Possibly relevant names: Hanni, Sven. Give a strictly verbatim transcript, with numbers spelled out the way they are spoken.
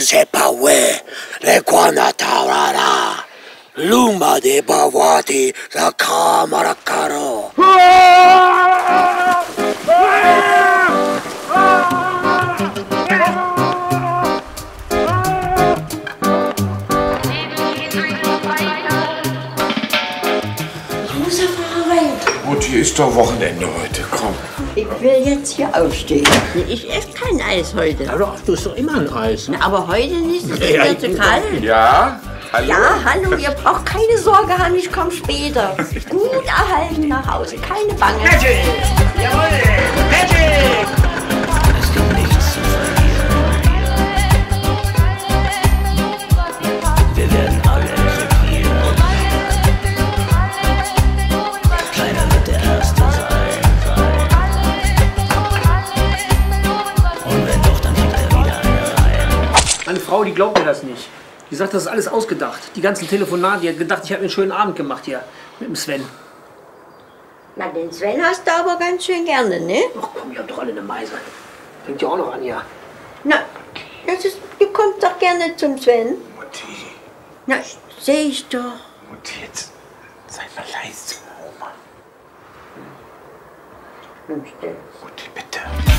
sepawe rekwana taurara luma de bawati rakamara karo. Mutti, ist doch Wochenende heute, komm. Ich will jetzt hier aufstehen. Ich esse kein Eis heute. Ja, doch, du isst doch immer ein Eis. Na, aber heute nicht, es ist ja, mir zu kalt. Ja? Hallo? Ja, hallo, ihr braucht keine Sorge, Hanni, ich komme später. Gut erhalten nach Hause, keine Bange. Magic! Jawohl! Magic! Es gibt nichts zu verlieren. Wir werden alle. Meine Frau, die glaubt mir das nicht. Die sagt, das ist alles ausgedacht. Die ganzen Telefonate, die hat gedacht, ich habe einen schönen Abend gemacht hier mit dem Sven. Na, den Sven hast du aber ganz schön gerne, ne? Ach komm, ihr habt doch alle eine Meise. Fängt ja auch noch an, ja. Na, das ist, du kommst doch gerne zum Sven. Mutti. Na, seh ich doch. Mutti, jetzt sei mal leise, Oma. Nimm still. Mutti, bitte.